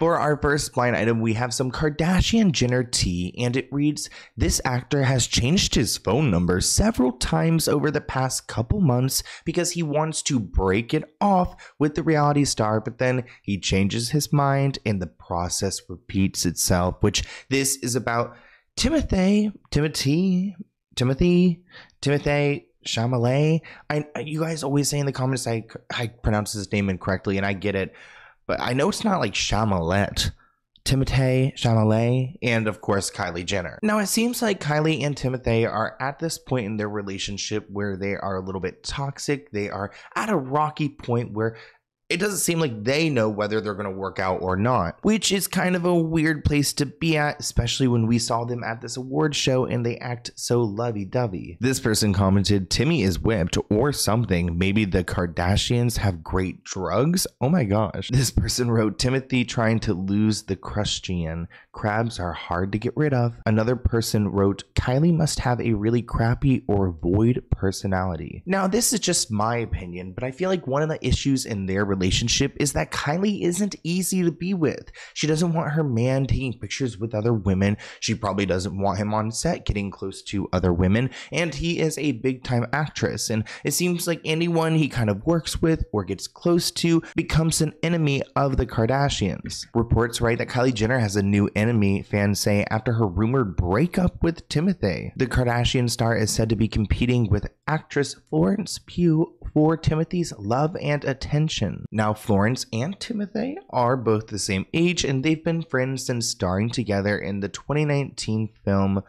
For our first blind item, we have some Kardashian Jenner tea, and it reads, this actor has changed his phone number several times over the past couple months because he wants to break it off with the reality star, but then he changes his mind and the process repeats itself, which this is about Timothée Chalamet. You guys always say in the comments I pronounce his name incorrectly, and I get it, but I know it's not like Chalamet. Timothée Chalamet, and of course Kylie Jenner. Now it seems like Kylie and Timothée are at this point in their relationship where they are a little bit toxic. They are at a rocky point where it doesn't seem like they know whether they're going to work out or not, which is kind of a weird place to be at, especially when we saw them at this award show and they act so lovey-dovey. This person commented, Timmy is whipped or something. Maybe the Kardashians have great drugs? Oh my gosh. This person wrote, Timothy trying to lose the Krustian. Crabs are hard to get rid of. Another person wrote, Kylie must have a really crappy or void personality. Now, this is just my opinion, but I feel like one of the issues in their relationship is that Kylie isn't easy to be with. She doesn't want her man taking pictures with other women. She probably doesn't want him on set getting close to other women, and he is a big-time actress, and it seems like anyone he kind of works with or gets close to becomes an enemy of the Kardashians. Reports write that Kylie Jenner has a new enemy, fans say, after her rumored breakup with Timothée. The Kardashian star is said to be competing with actress Florence Pugh for Timothée's love and attention. Now, Florence and Timothée are both the same age, and they've been friends since starring together in the 2019 film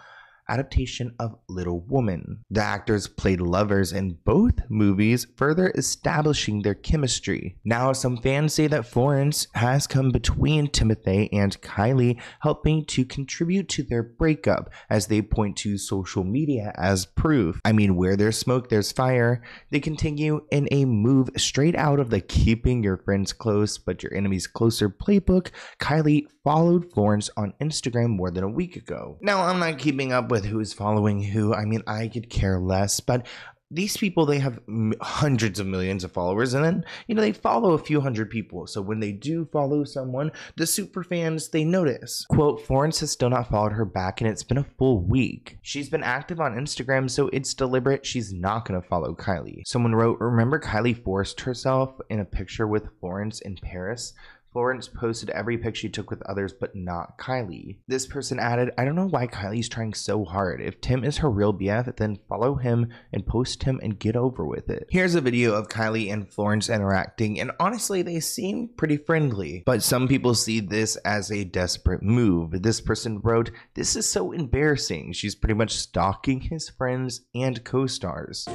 adaptation of Little Women. The actors played lovers in both movies, further establishing their chemistry. Now, some fans say that Florence has come between Timothée and Kylie, helping to contribute to their breakup, as they point to social media as proof. I mean, where there's smoke, there's fire. They continue in a move straight out of the keeping your friends close but your enemies closer playbook. Kylie followed Florence on Instagram more than a week ago. Now, I'm not keeping up with who's following who. I mean, I could care less, but these people, they have hundreds of millions of followers, and then, you know, they follow a few hundred people. So when they do follow someone, the super fans, they notice. Quote, Florence has still not followed her back, and it's been a full week. She's been active on Instagram, so it's deliberate. She's not going to follow Kylie. Someone wrote, remember Kylie forced herself in a picture with Florence in Paris? Florence posted every pic she took with others, but not Kylie. This person added, I don't know why Kylie's trying so hard. If Tim is her real BF, then follow him and post him and get over with it. Here's a video of Kylie and Florence interacting, and honestly, they seem pretty friendly. But some people see this as a desperate move. This person wrote, this is so embarrassing. She's pretty much stalking his friends and co-stars.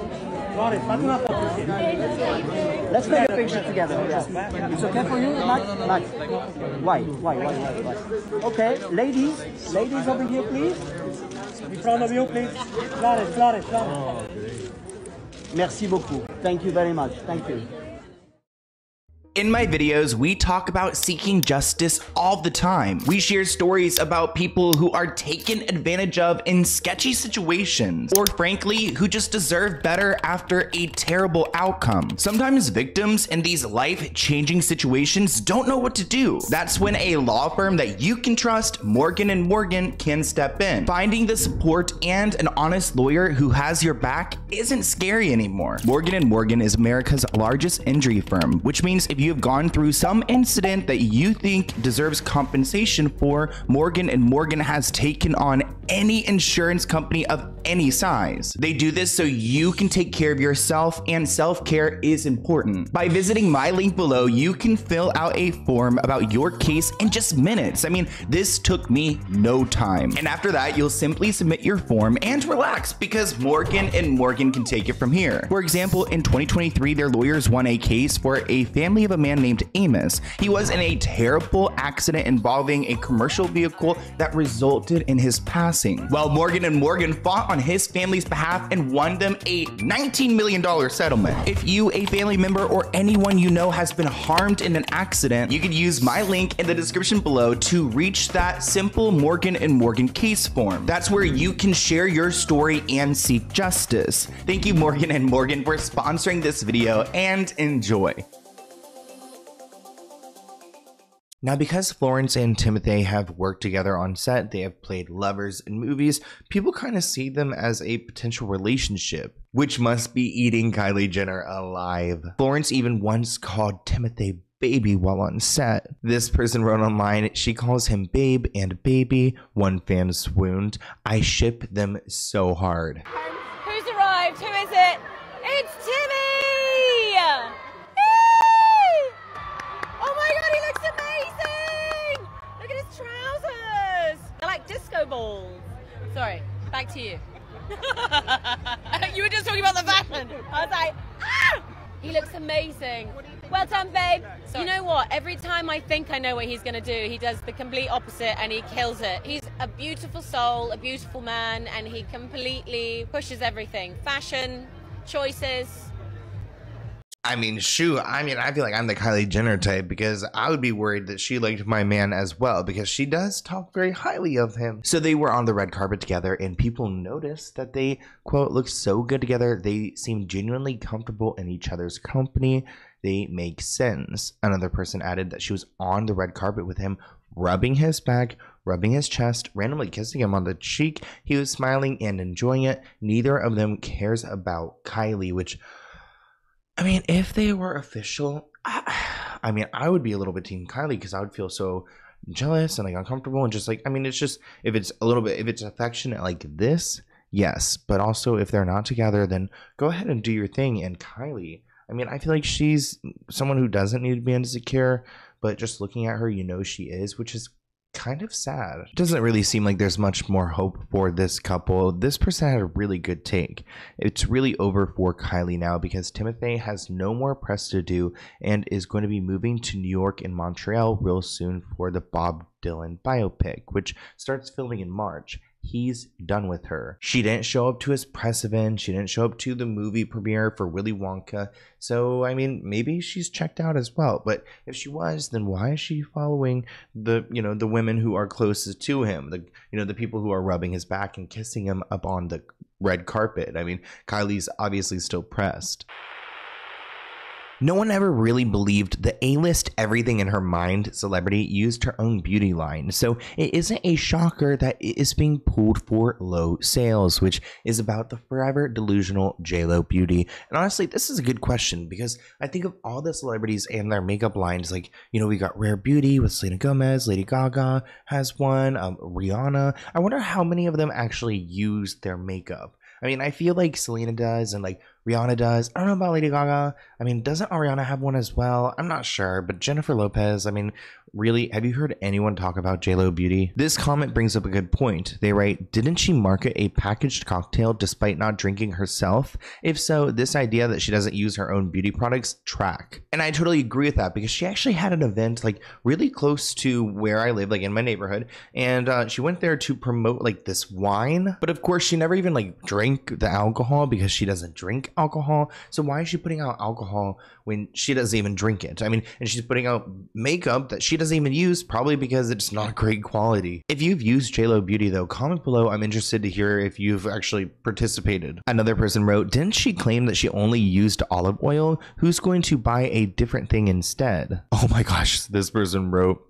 Let's take a picture together. Yeah. It's okay for you? Not. Why? Okay, ladies over here, please. In front of you, please. Florence. Merci beaucoup. Thank you very much. Thank you. In my videos, we talk about seeking justice all the time. We share stories about people who are taken advantage of in sketchy situations, or frankly, who just deserve better after a terrible outcome. Sometimes victims in these life-changing situations don't know what to do. That's when a law firm that you can trust, Morgan & Morgan, can step in. Finding the support and an honest lawyer who has your back isn't scary anymore. Morgan & Morgan is America's largest injury firm, which means if you have gone through some incident that you think deserves compensation for, Morgan & Morgan has taken on any insurance company of any size. They do this so you can take care of yourself, and self-care is important. By visiting my link below, you can fill out a form about your case in just minutes. I mean, this took me no time. And after that, you'll simply submit your form and relax, because Morgan & Morgan can take it from here. For example, in 2023, their lawyers won a case for a family of a man named Amos. He was in a terrible accident involving a commercial vehicle that resulted in his passing. While Morgan & Morgan fought on his family's behalf and won them a $19 million settlement. If you, a family member, or anyone you know has been harmed in an accident, you can use my link in the description below to reach that simple Morgan & Morgan case form. That's where you can share your story and seek justice. Thank you, Morgan & Morgan, for sponsoring this video, and enjoy. Now, because Florence and Timothée have worked together on set, they have played lovers in movies, people kind of see them as a potential relationship, which must be eating Kylie Jenner alive. Florence even once called Timothée baby while on set. This person wrote online, she calls him babe and baby. One fan swooned. I ship them so hard. Who's arrived? Who is it? It's Timmy! Hey! Oh my god, he looks amazing! Look at his trousers! They're like disco balls. Sorry, back to you. You were just talking about the fashion. I was like, ah! He looks amazing. Well done, babe. You know what? Every time I think I know what he's going to do, he does the complete opposite and he kills it. He's a beautiful soul, a beautiful man, and he completely pushes everything. Fashion, choices. I mean, shoot, I mean, I feel like I'm the Kylie Jenner type because I would be worried that she liked my man as well because she does talk very highly of him. So they were on the red carpet together and people noticed that they, quote, look so good together. They seem genuinely comfortable in each other's company. They make sense. Another person added that she was on the red carpet with him, rubbing his back, rubbing his chest, randomly kissing him on the cheek. He was smiling and enjoying it. Neither of them cares about Kylie, which... I mean, if they were official, I mean, I would be a little bit team Kylie because I would feel so jealous and like uncomfortable and just like, I mean, it's just, if it's a little bit, if it's affectionate like this, yes. But also if they're not together, then go ahead and do your thing. And Kylie, I mean, I feel like she's someone who doesn't need to be insecure, but just looking at her, you know, she is, which is kind of sad. It doesn't really seem like there's much more hope for this couple. This person had a really good take. It's really over for Kylie now because Timothée has no more press to do and is going to be moving to New York and Montreal real soon for the Bob Dylan biopic, which starts filming in March. He's done with her. She didn't show up to his press event. She didn't show up to the movie premiere for Willy Wonka. So, I mean, maybe she's checked out as well. But if she was, then why is she following the, you know, the women who are closest to him? The, you know, the people who are rubbing his back and kissing him up on the red carpet. I mean, Kylie's obviously still pressed. No one ever really believed the A-list everything in her mind celebrity used her own beauty line, so it isn't a shocker that it is being pulled for low sales, which is about the forever delusional JLo Beauty. And honestly, this is a good question because I think of all the celebrities and their makeup lines, like, you know, we got Rare Beauty with Selena Gomez, Lady Gaga has one, Rihanna. I wonder how many of them actually use their makeup. I mean, I feel like Selena does and like Rihanna does. I don't know about Lady Gaga. I mean, doesn't Ariana have one as well? I'm not sure, but Jennifer Lopez, I mean, really, have you heard anyone talk about JLo Beauty? This comment brings up a good point. They write, didn't she market a packaged cocktail despite not drinking herself? If so, this idea that she doesn't use her own beauty products track. And I totally agree with that because she actually had an event like really close to where I live, like in my neighborhood, and she went there to promote like this wine. But of course, she never even like drank the alcohol because she doesn't drink alcohol. So why is she putting out alcohol when she doesn't even drink it? I mean, and she's putting out makeup that she doesn't even use, probably because it's not great quality. If you've used JLo Beauty though, comment below. I'm interested to hear if you've actually participated. Another person wrote, didn't she claim that she only used olive oil? Who's going to buy a different thing instead? Oh my gosh, this person wrote,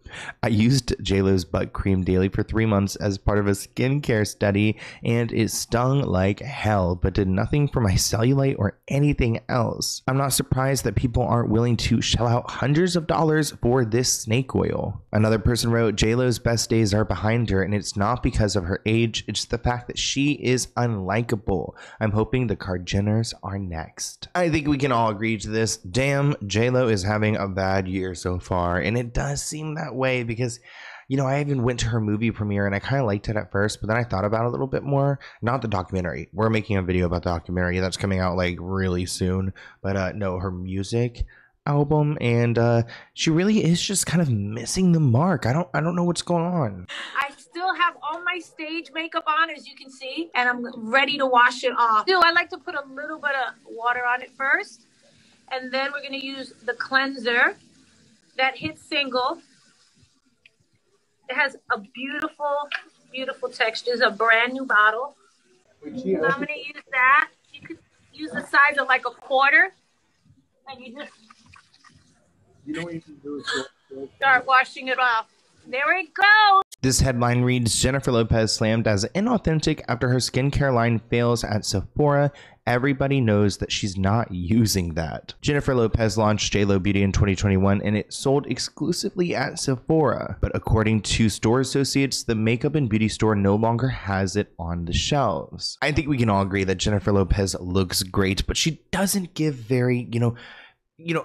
I used JLo's butt cream daily for 3 months as part of a skincare study and it stung like hell, but did nothing for my cellulite or anything else. I'm not surprised that people aren't willing to shell out hundreds of dollars for this snake oil. Another person wrote, JLo's best days are behind her and it's not because of her age, it's the fact that she is unlikable. I'm hoping the Kardashians are next. I think we can all agree to this. Damn, JLo is having a bad year so far and it does seem that way because, you know, I even went to her movie premiere and I kind of liked it at first, but then I thought about it a little bit more. Not the documentary. We're making a video about the documentary that's coming out like really soon, but no, her music album, and she really is just kind of missing the mark. I don't know what's going on. I still have all my stage makeup on, as you can see, and I'm ready to wash it off. I like to put a little bit of water on it first, and then we're going to use the cleanser that hits single. It has a beautiful, beautiful texture. It's a brand new bottle. So I'm going to use that. You could use the size of like a quarter. And you just... You know what you can do is Start washing it off. There it goes. This headline reads, Jennifer Lopez slammed as inauthentic after her skincare line fails at Sephora. Everybody knows that she's not using that. Jennifer Lopez launched JLo Beauty in 2021 and it sold exclusively at Sephora. But according to store associates, the makeup and beauty store no longer has it on the shelves. I think we can all agree that Jennifer Lopez looks great, but she doesn't give very,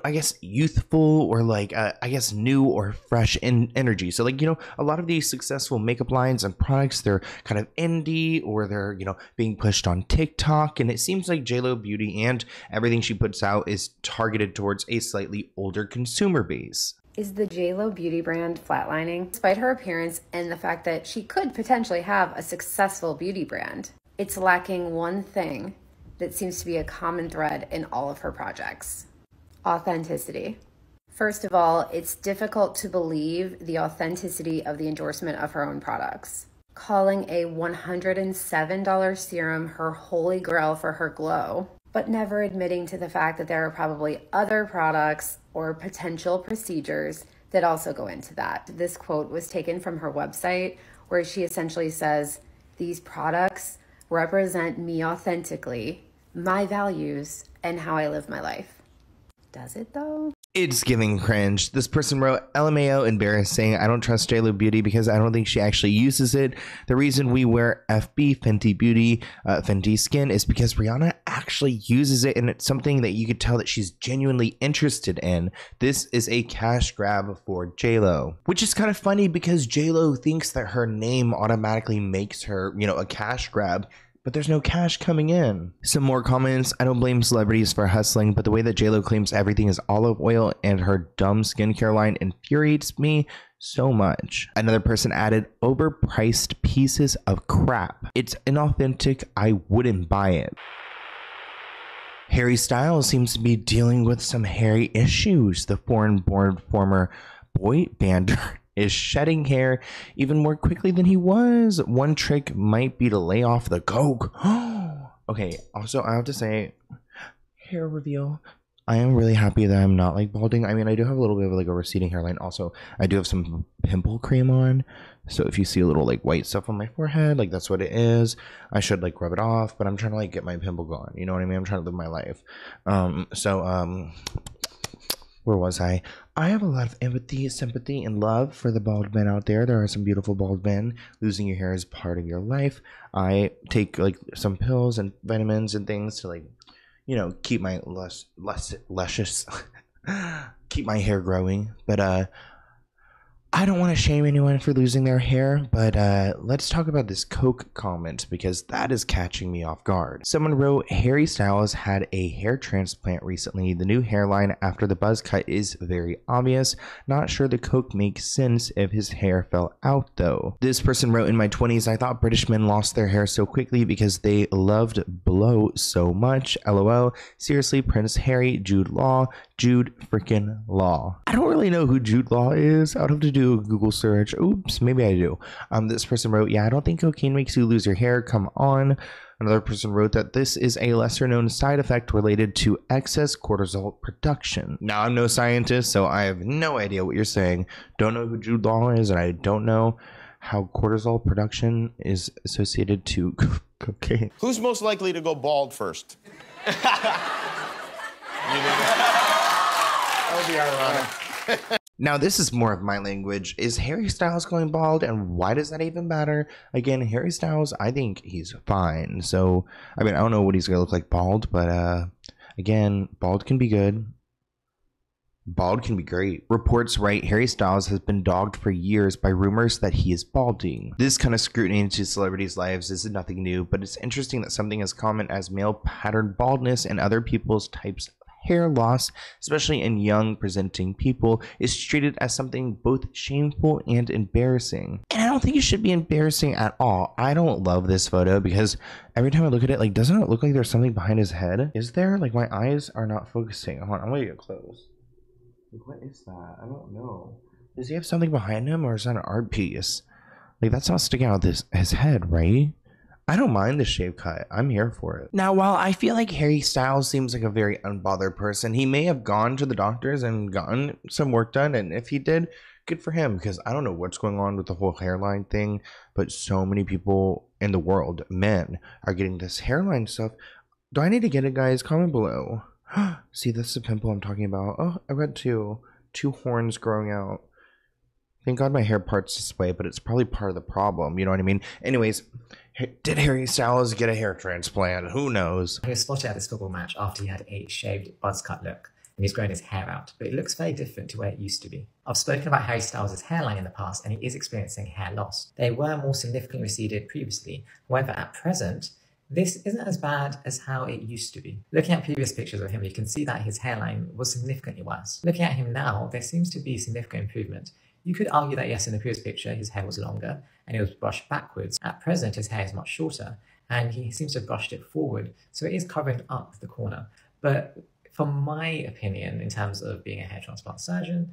I guess youthful or like I guess new or fresh in energy. So like, a lot of these successful makeup lines and products, they're kind of indie or they're, being pushed on TikTok. And it seems like JLo Beauty and everything she puts out is targeted towards a slightly older consumer base. Is the JLo Beauty brand flatlining? Despite her appearance and the fact that she could potentially have a successful beauty brand, it's lacking one thing that seems to be a common thread in all of her projects. Authenticity. First of all, it's difficult to believe the authenticity of the endorsement of her own products. Calling a $107 serum her holy grail for her glow, but never admitting to the fact that there are probably other products or potential procedures that also go into that. This quote was taken from her website where she essentially says, "These products represent me authentically, my values, and how I live my life." Does it though? It's giving cringe. This person wrote, LMAO embarrassing. I don't trust JLo Beauty because I don't think she actually uses it. The reason we wear FB, Fenty Beauty, Fenty Skin is because Rihanna actually uses it and it's something that you could tell that she's genuinely interested in. This is a cash grab for JLo, which is kind of funny because JLo thinks that her name automatically makes her, a cash grab. But there's no cash coming in. Some more comments. I don't blame celebrities for hustling, but the way that JLo claims everything is olive oil and her dumb skincare line infuriates me so much. Another person added, overpriced pieces of crap. It's inauthentic. I wouldn't buy it. Harry Styles seems to be dealing with some hairy issues. The foreign-born former boy bander is shedding hair even more quickly than he was. One trick might be to lay off the coke. Okay, also I have to say, hair reveal. I am really happy that I'm not like balding. I mean, I do have a little bit of like a receding hairline. Also, I do have some pimple cream on. So if you see a little like white stuff on my forehead, like that's what it is. I should like rub it off, but I'm trying to like get my pimple gone. You know what I mean? I'm trying to live my life. Where was I? I have a lot of empathy, sympathy, and love for the bald men out there. There are some beautiful bald men. Losing your hair is part of your life. I take like some pills and vitamins and things to like, keep my luscious, keep my hair growing. But I don't want to shame anyone for losing their hair, but let's talk about this Coke comment because that is catching me off guard. Someone wrote, Harry Styles had a hair transplant recently. The new hairline after the buzz cut is very obvious. Not sure the Coke makes sense if his hair fell out though. This person wrote, in my 20s, I thought British men lost their hair so quickly because they loved blow so much. LOL. Seriously, Prince Harry, Jude Law, Jude freaking Law. I don't really know who Jude Law is. I'd have to do a Google search. Oops, maybe I do. This person wrote, yeah, I don't think cocaine makes you lose your hair. Come on. Another person wrote that this is a lesser known side effect related to excess cortisol production. Now, I'm no scientist, so I have no idea what you're saying. Don't know who Jude Law is, and I don't know how cortisol production is associated to cocaine. Who's most likely to go bald first? That would be ironic. Now, this is more of my language. Is Harry Styles going bald, and why does that even matter? Again, Harry Styles, I think he's fine. So, I mean, I don't know what he's going to look like bald, but again, bald can be good. Bald can be great. Reports write Harry Styles has been dogged for years by rumors that he is balding. This kind of scrutiny into celebrities' lives is nothing new, but it's interesting that something as common as male pattern baldness and other people's types of hair loss, especially in young presenting people, is treated as something both shameful and embarrassing. And I don't think it should be embarrassing at all. I don't love this photo because every time I look at it, like, doesn't it look like there's something behind his head? Is there? Like, my eyes are not focusing. Hold on, I'm gonna get close. Like, what is that? I don't know. Does he have something behind him or is that an art piece? Like, that's not sticking out his head, right? I don't mind the shave cut. I'm here for it. Now, while I feel like Harry Styles seems like a very unbothered person, he may have gone to the doctors and gotten some work done. And if he did, good for him, because I don't know what's going on with the whole hairline thing, but so many people in the world, men, are getting this hairline stuff. Do I need to get it, guys? Comment below. See, that's the pimple I'm talking about. Oh, I've got two horns growing out. Thank God my hair parts this way, but it's probably part of the problem. You know what I mean? Anyways, did Harry Styles get a hair transplant? Who knows? He was spotted at this football match after he had a shaved buzz cut look, and he's grown his hair out, but it looks very different to where it used to be. I've spoken about Harry Styles' hairline in the past, and he is experiencing hair loss. They were more significantly receded previously. However, at present, this isn't as bad as how it used to be. Looking at previous pictures of him, you can see that his hairline was significantly worse. Looking at him now, there seems to be significant improvement. You could argue that yes, in the previous picture, his hair was longer and it was brushed backwards. At present, his hair is much shorter and he seems to have brushed it forward, so it is covering up the corner. But from my opinion, in terms of being a hair transplant surgeon,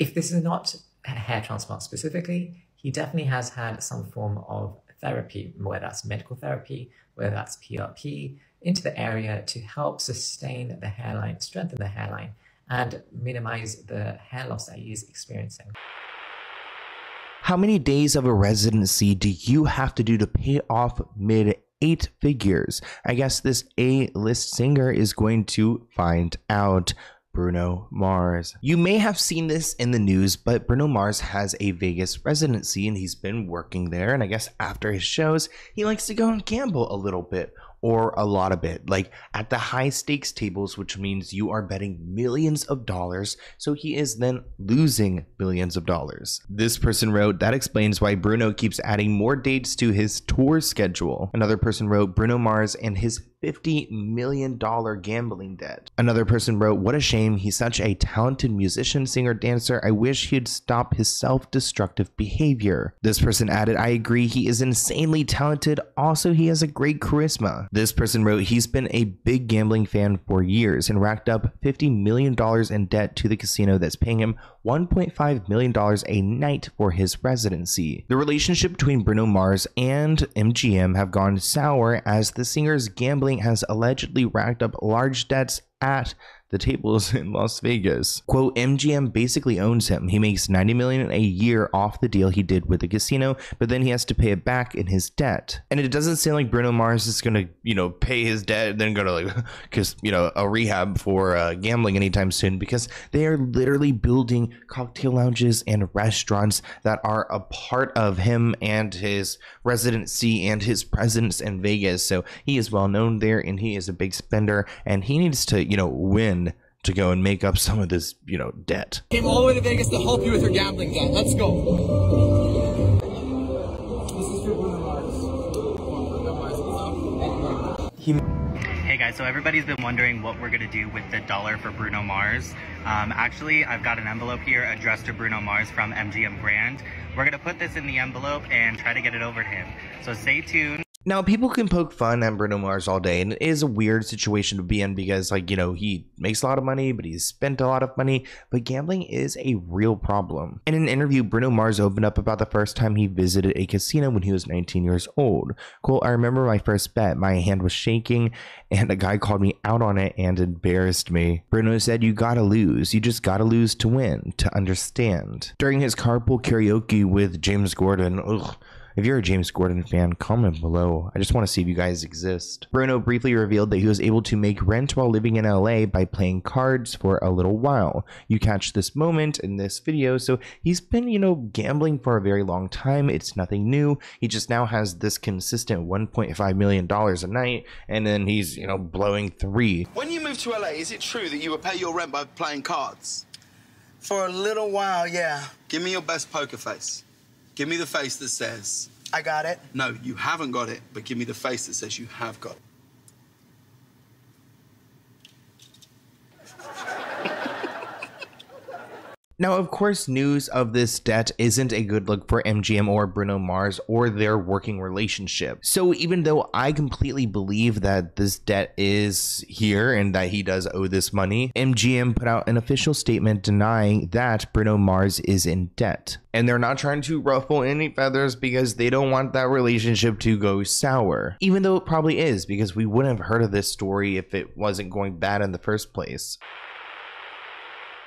if this is not a hair transplant specifically, he definitely has had some form of therapy, whether that's medical therapy, whether that's PRP, into the area to help sustain the hairline, strengthen the hairline, and minimize the hair loss that he is experiencing. How many days of a residency do you have to do to pay off mid-8 figures? I guess this A-list singer is going to find out. Bruno Mars. You may have seen this in the news, but Bruno Mars has a Vegas residency and he's been working there, and I guess after his shows he likes to go and gamble a little bit, or a lot of it, like at the high stakes tables, which means you are betting millions of dollars, so he is then losing millions of dollars. This person wrote, that explains why Bruno keeps adding more dates to his tour schedule. Another person wrote, Bruno Mars and his $50 million gambling debt. Another person wrote, what a shame, he's such a talented musician, singer, dancer. I wish he'd stop his self-destructive behavior. This person added, I agree, he is insanely talented. Also, he has a great charisma. This person wrote, he's been a big gambling fan for years and racked up $50 million in debt to the casino that's paying him $1.5 million a night for his residency. The relationship between Bruno Mars and MGM have gone sour as the singer's gambling has allegedly racked up large debts at the tables in Las Vegas. Quote, MGM basically owns him. He makes $90 million a year off the deal he did with the casino, but then he has to pay it back in his debt. And it doesn't seem like Bruno Mars is gonna, you know, pay his debt and then go to, like, cause, you know, a rehab for gambling anytime soon, because they are literally building cocktail lounges and restaurants that are a part of him and his residency and his presence in Vegas. So he is well known there and he is a big spender, and he needs to, you know, win to go and make up some of this, you know, debt. Came all the way to Vegas to help you with your gambling debt. Let's go. This is for Bruno Mars. Hey guys, so everybody's been wondering what we're gonna do with the dollar for Bruno Mars. Actually, I've got an envelope here addressed to Bruno Mars from MGM Grand. We're gonna put this in the envelope and try to get it over to him. So stay tuned. Now, people can poke fun at Bruno Mars all day, and it is a weird situation to be in because, like, you know, he makes a lot of money, but he's spent a lot of money, but gambling is a real problem. In an interview, Bruno Mars opened up about the first time he visited a casino when he was 19 years old. Quote, I remember my first bet. My hand was shaking, and a guy called me out on it and embarrassed me. Bruno said, you gotta lose. You just gotta lose to win, to understand. During his carpool karaoke with James Gordon, ugh. If you're a James Gordon fan, comment below. I just want to see if you guys exist. Bruno briefly revealed that he was able to make rent while living in LA by playing cards for a little while. You catch this moment in this video. So he's been, you know, gambling for a very long time. It's nothing new. He just now has this consistent $1.5 million a night, and then he's, you know, blowing $3 million. When you moved to LA, is it true that you would pay your rent by playing cards? For a little while, yeah. Give me your best poker face. Give me the face that says... I got it. No, you haven't got it, but give me the face that says you have got it. Now, of course, news of this debt isn't a good look for MGM or Bruno Mars or their working relationship. So even though I completely believe that this debt is here and that he does owe this money, MGM put out an official statement denying that Bruno Mars is in debt. And they're not trying to ruffle any feathers because they don't want that relationship to go sour. Even though it probably is, because we wouldn't have heard of this story if it wasn't going bad in the first place.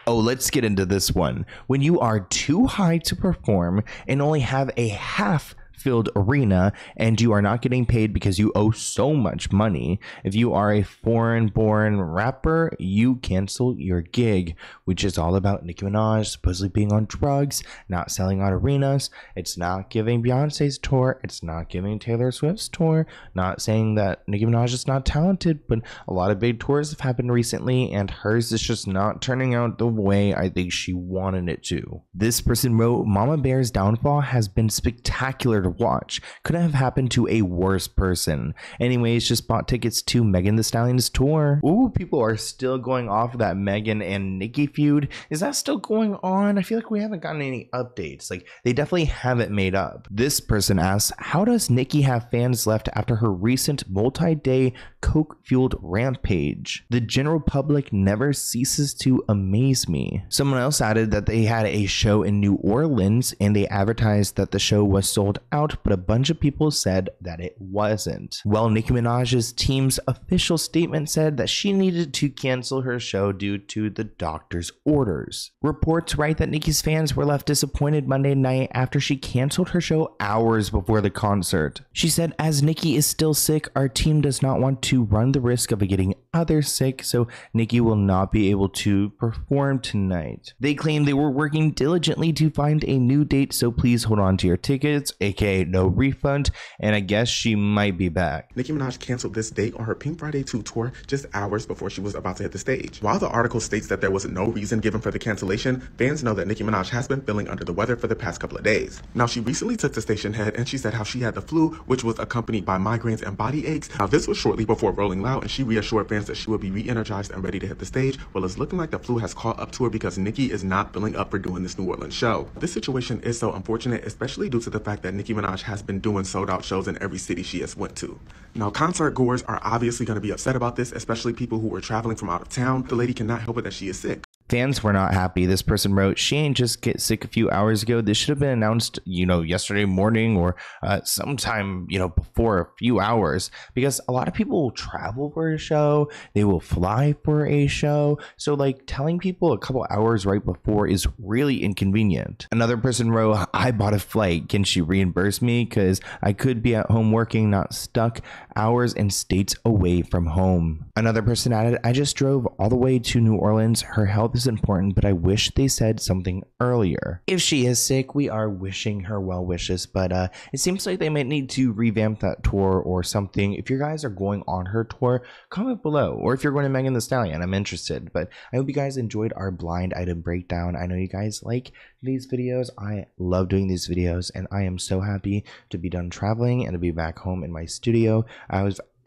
Oh, let's get into this one. When you are too high to perform and only have a half-filled arena and you are not getting paid because you owe so much money, if you are a foreign-born rapper, you cancel your gig, which is all about Nicki Minaj supposedly being on drugs, not selling out arenas. It's not giving Beyonce's tour. It's not giving Taylor Swift's tour. Not saying that Nicki Minaj is not talented, but a lot of big tours have happened recently, and hers is just not turning out the way I think she wanted it to. This person wrote, Mama Bear's downfall has been spectacular to watch. Couldn't have happened to a worse person. Anyways, just bought tickets to Megan Thee Stallion's tour. Ooh, people are still going off of that Megan and Nicki feud. Is that still going on? I feel like we haven't gotten any updates. Like, they definitely haven't made up. This person asks, how does Nicki have fans left after her recent multi-day coke-fueled rampage? The general public never ceases to amaze me. Someone else added that they had a show in New Orleans and they advertised that the show was sold out, but a bunch of people said that it wasn't. Well, Nicki Minaj's team's official statement said that she needed to cancel her show due to the doctor's orders. Reports write that Nicki's fans were left disappointed Monday night after she canceled her show hours before the concert. She said, as Nicki is still sick, our team does not want to run the risk of getting others sick, so Nicki will not be able to perform tonight. They claim they were working diligently to find a new date, so please hold on to your tickets, aka no refund, and I guess she might be back. Nicki Minaj canceled this date on her Pink Friday 2 tour just hours before she was about to hit the stage. While the article states that there was no reason given for the cancellation, fans know that Nicki Minaj has been feeling under the weather for the past couple of days. Now, she recently took to station head and she said how she had the flu, which was accompanied by migraines and body aches. Now, this was shortly before Rolling Loud, and she reassured fans that she would be re-energized and ready to hit the stage. Well, it's looking like the flu has caught up to her because Nicki is not feeling up for doing this New Orleans show. This situation is so unfortunate, especially due to the fact that Nicki Minaj has been doing sold-out shows in every city she has went to. Now, concert goers are obviously going to be upset about this, especially people who were traveling from out of town. The lady cannot help it that she is sick. Fans were not happy. This person wrote, she ain't just get sick a few hours ago. This should have been announced, you know, yesterday morning or sometime, you know, before a few hours, because a lot of people will travel for a show. They will fly for a show. So like telling people a couple hours right before is really inconvenient. Another person wrote, I bought a flight. Can she reimburse me? Because I could be at home working, not stuck hours and states away from home. Another person added, I just drove all the way to New Orleans. Her health is important, but I wish they said something earlier. If she is sick, we are wishing her well wishes, but it seems like they might need to revamp that tour or something. If you guys are going on her tour, comment below, or if you're going to Megan Thee Stallion, I'm interested. But I hope you guys enjoyed our blind item breakdown. I know you guys like these videos. I love doing these videos, and I am so happy to be done traveling and to be back home in my studio.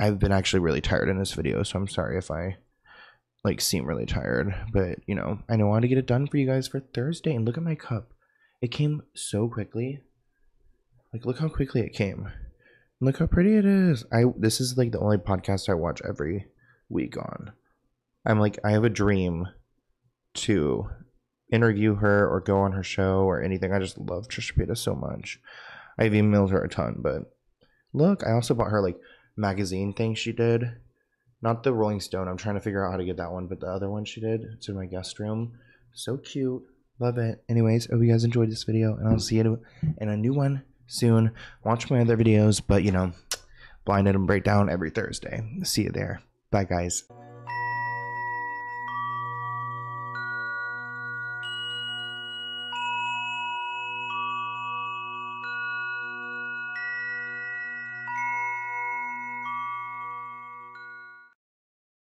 I've been actually really tired in this video, so I'm sorry if I like seem really tired, but you know, I know I want to get it done for you guys for Thursday. And look at my cup, it came so quickly. Like, look how quickly it came and look how pretty it is. This is like the only podcast I watch every week on. I'm like, I have a dream to interview her or go on her show or anything. I just love Trisha Paytas so much. I've emailed her a ton, but look, I also bought her like magazine thing she did. Not the Rolling Stone. I'm trying to figure out how to get that one, but the other one she did. It's in my guest room. So cute. Love it. Anyways, hope you guys enjoyed this video, and I'll see you in a new one soon. Watch my other videos, but, you know, blind item breakdown every Thursday. See you there. Bye, guys.